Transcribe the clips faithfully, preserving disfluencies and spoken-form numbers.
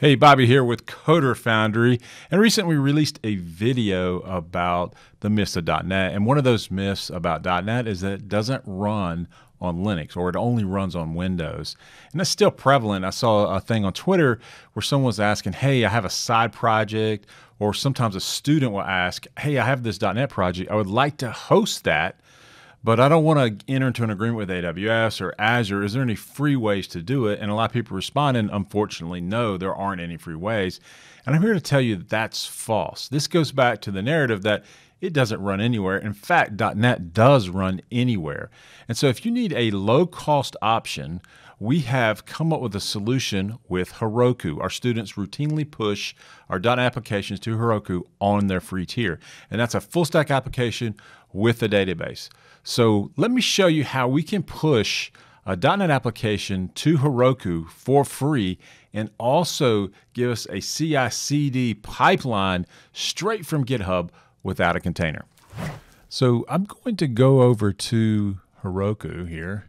Hey, Bobby here with Coder Foundry, and recently we released a video about the myths of dot net, and one of those myths about dot net is that it doesn't run on Linux, or it only runs on Windows. And that's still prevalent. I saw a thing on Twitter where someone was asking, hey, I have a side project, or sometimes a student will ask, hey, I have this dot net project, I would like to host that, but I don't want to enter into an agreement with A W S or Azure. Is there any free ways to do it? And a lot of people responding, unfortunately, no, there aren't any free ways. And I'm here to tell you that that's false. This goes back to the narrative that it doesn't run anywhere. In fact, dot net does run anywhere. And so if you need a low-cost option, we have come up with a solution with Heroku. Our students routinely push our dot net applications to Heroku on their free tier. And that's a full-stack application with a database. So let me show you how we can push a dot net application to Heroku for free and also give us a C I C D pipeline straight from GitHub without a container. So I'm going to go over to Heroku here,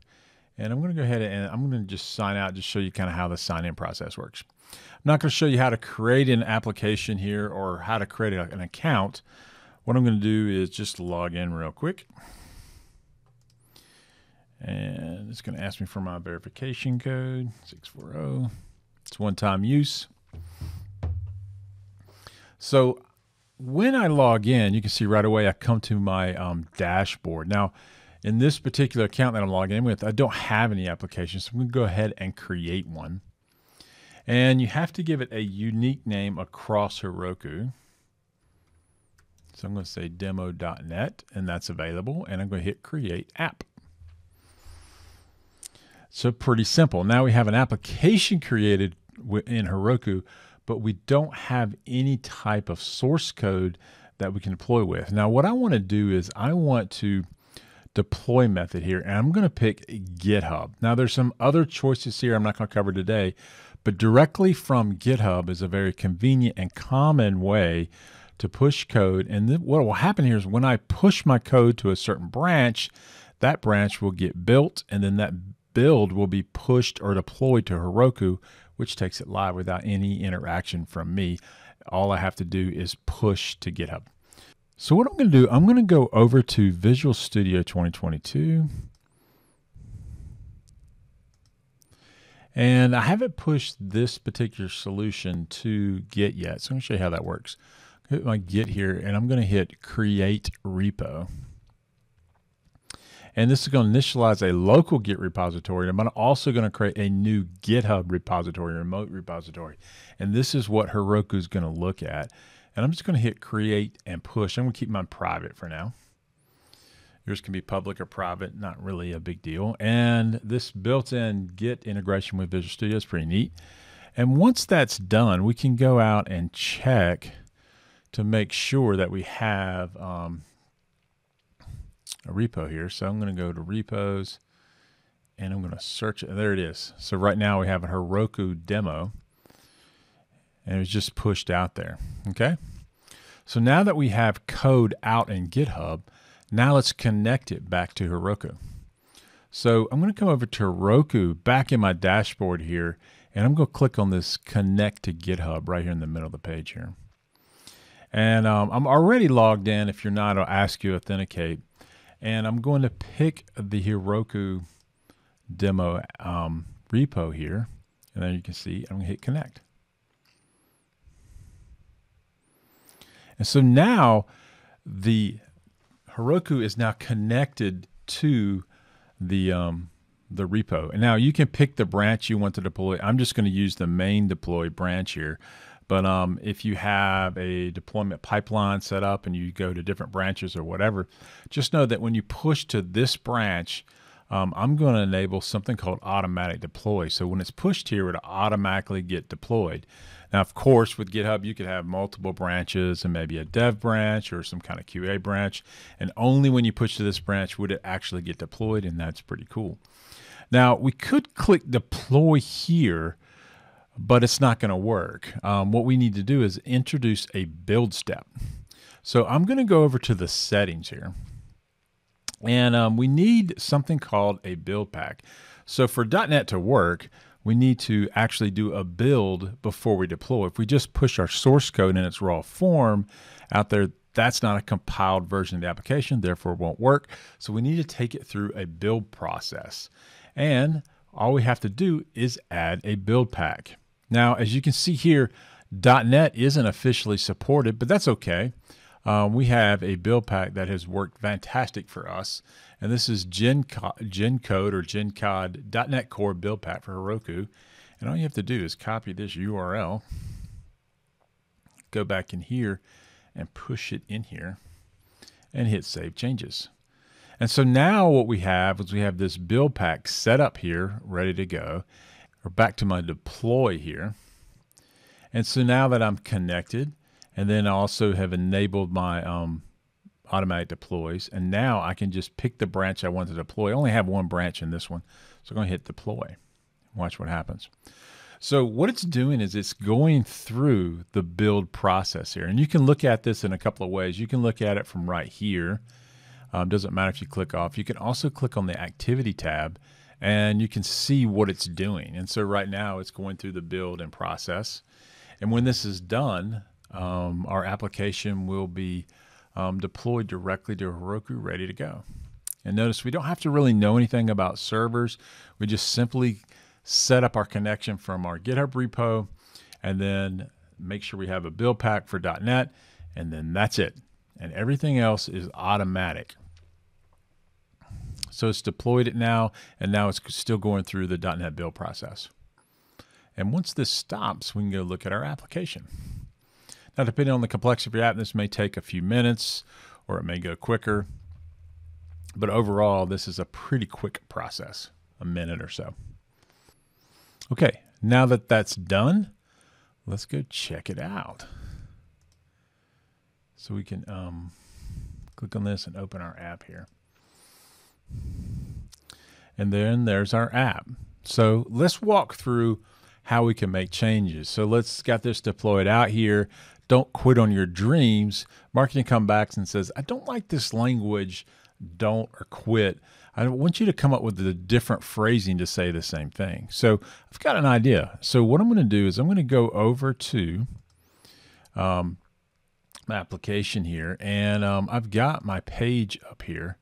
and I'm going to go ahead and I'm going to just sign out, just show you kind of how the sign-in process works. I'm not going to show you how to create an application here or how to create an account. What I'm going to do is just log in real quick. And it's going to ask me for my verification code, six four zero. It's one-time use. So when I log in, you can see right away I come to my um, dashboard. Now, in this particular account that I'm logging in with, I don't have any applications, so I'm going to go ahead and create one. And you have to give it a unique name across Heroku. So I'm going to say demo dot net, and that's available. And I'm going to hit Create App. So pretty simple. Now we have an application created in Heroku, but we don't have any type of source code that we can deploy with. Now what I want to do is I want to deploy method here, and I'm going to pick GitHub. Now there's some other choices here I'm not going to cover today, but directly from GitHub is a very convenient and common way to push code. And then what will happen here is when I push my code to a certain branch, that branch will get built, and then that build will be pushed or deployed to Heroku, which takes it live without any interaction from me. All I have to do is push to GitHub. So what I'm going to do, I'm going to go over to Visual Studio twenty twenty-two. And I haven't pushed this particular solution to Git yet, so I'm going to show you how that works. Hit my Git here, and I'm going to hit Create Repo. And this is going to initialize a local Git repository. I'm also going to create a new GitHub repository, remote repository. And this is what Heroku is going to look at. And I'm just going to hit Create and Push. I'm going to keep mine private for now. Yours can be public or private, not really a big deal. And this built-in Git integration with Visual Studio is pretty neat. And once that's done, we can go out and check to make sure that we have um, a repo here. So I'm going to go to repos and I'm going to search it. There it is. So right now we have a Heroku demo and it was just pushed out there. Okay. So now that we have code out in GitHub, now let's connect it back to Heroku. So I'm going to come over to Heroku back in my dashboard here, and I'm going to click on this connect to GitHub right here in the middle of the page here. And um, I'm already logged in. If you're not, I'll ask you to authenticate. And I'm going to pick the Heroku demo um, repo here. And then you can see I'm going to hit connect. And so now the Heroku is now connected to the, um, the repo. And now you can pick the branch you want to deploy. I'm just going to use the main deploy branch here. But um, if you have a deployment pipeline set up and you go to different branches or whatever, just know that when you push to this branch, um, I'm going to enable something called automatic deploy. So when it's pushed here, it'll automatically get deployed. Now, of course, with GitHub, you could have multiple branches and maybe a dev branch or some kind of Q A branch. And only when you push to this branch would it actually get deployed. And that's pretty cool. Now, we could click deploy here, but it's not going to work. Um, what we need to do is introduce a build step. So I'm going to go over to the settings here. And um, we need something called a build pack. So for dot net to work, we need to actually do a build before we deploy. If we just push our source code in its raw form out there, that's not a compiled version of the application, therefore it won't work. So we need to take it through a build process. And all we have to do is add a build pack. Now, as you can see here, dot net isn't officially supported, but that's okay. Um, we have a build pack that has worked fantastic for us. And this is GenCode, GenCode or GenCode .NET Core build pack for Heroku. And all you have to do is copy this U R L, go back in here and push it in here and hit save changes. And so now what we have is we have this build pack set up here, ready to go. We're back to my deploy here. And so now that I'm connected, and then I also have enabled my um, automatic deploys, and now I can just pick the branch I want to deploy. I only have one branch in this one, so I'm going to hit deploy. Watch what happens. So what it's doing is it's going through the build process here. And you can look at this in a couple of ways. You can look at it from right here. Um, doesn't matter if you click off. You can also click on the activity tab and you can see what it's doing. And so right now it's going through the build and process. And when this is done, um, our application will be um, deployed directly to Heroku, ready to go. And notice we don't have to really know anything about servers. We just simply set up our connection from our GitHub repo, and then make sure we have a build pack for dot net, and then that's it. And everything else is automatic. So it's deployed it now, and now it's still going through the dot net build process. And once this stops, we can go look at our application. Now, depending on the complexity of your app, this may take a few minutes, or it may go quicker. But overall, this is a pretty quick process, a minute or so. Okay, now that that's done, let's go check it out. So we can um, click on this and open our app here. And then there's our app. So let's walk through how we can make changes. So let's got this deployed out here. Don't quit on your dreams. Marketing comes back and says, I don't like this language, don't or quit. I want you to come up with the different phrasing to say the same thing. So I've got an idea. So what I'm going to do is I'm going to go over to um, my application here, and um, I've got my page up here,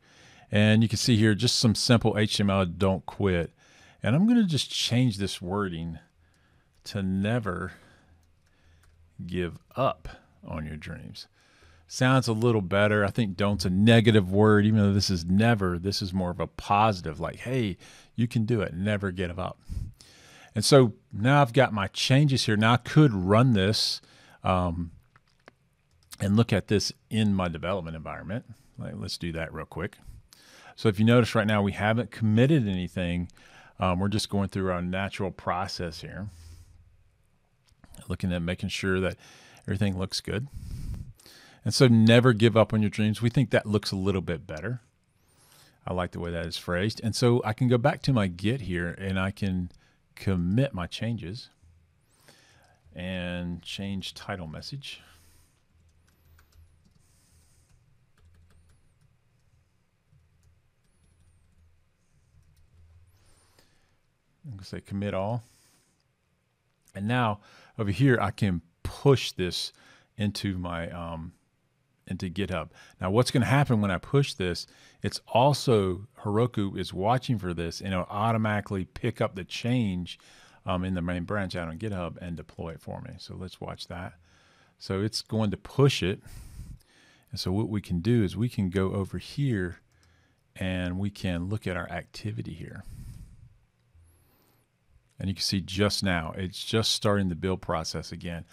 and you can see here just some simple H T M L, don't quit. And I'm going to just change this wording to never give up on your dreams. Sounds a little better. I think don't's a negative word, even though this is never, this is more of a positive, like, hey, you can do it, never give up. And so now I've got my changes here. Now I could run this um, and look at this in my development environment. Like, let's do that real quick. So if you notice right now, we haven't committed anything. Um, we're just going through our natural process here, looking at making sure that everything looks good. And so never give up on your dreams. We think that looks a little bit better. I like the way that is phrased. And so I can go back to my Git here and I can commit my changes and change title message. I'm going to say commit all. And now over here, I can push this into my, um, into GitHub. Now what's going to happen when I push this, it's also Heroku is watching for this and it'll automatically pick up the change um, in the main branch out on GitHub and deploy it for me. So let's watch that. So it's going to push it. And so what we can do is we can go over here and we can look at our activity here. And you can see just now, it's just starting the build process again.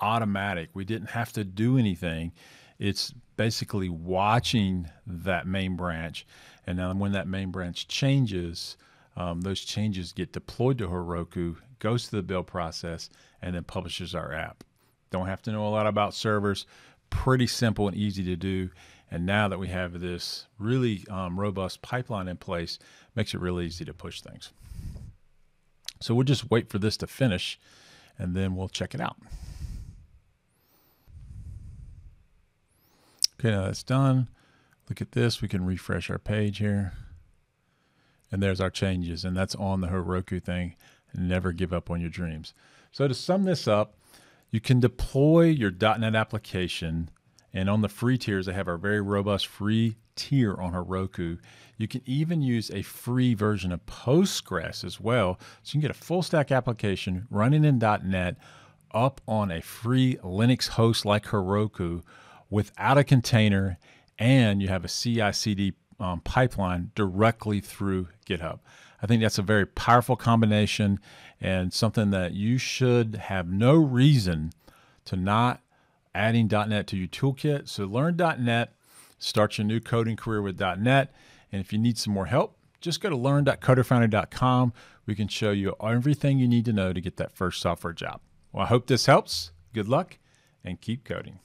Automatic. We didn't have to do anything. It's basically watching that main branch, and now when that main branch changes, um, those changes get deployed to Heroku, goes to the build process, and then publishes our app. Don't have to know a lot about servers. Pretty simple and easy to do. And now that we have this really um, robust pipeline in place, makes it really easy to push things. So we'll just wait for this to finish, and then we'll check it out. Okay, now that's done. Look at this. We can refresh our page here. And there's our changes. And that's on the Heroku thing. Never give up on your dreams. So to sum this up, you can deploy your dot net application, and on the free tiers, they have a very robust free tier on Heroku. You can even use a free version of Postgres as well. So you can get a full stack application running in dot net up on a free Linux host like Heroku without a container, and you have a C I C D um, pipeline directly through GitHub. I think that's a very powerful combination and something that you should have no reason to not adding dot net to your toolkit. So learn dot net, start your new coding career with dot net. And if you need some more help, just go to learn dot coder foundry dot com. We can show you everything you need to know to get that first software job. Well, I hope this helps. Good luck and keep coding.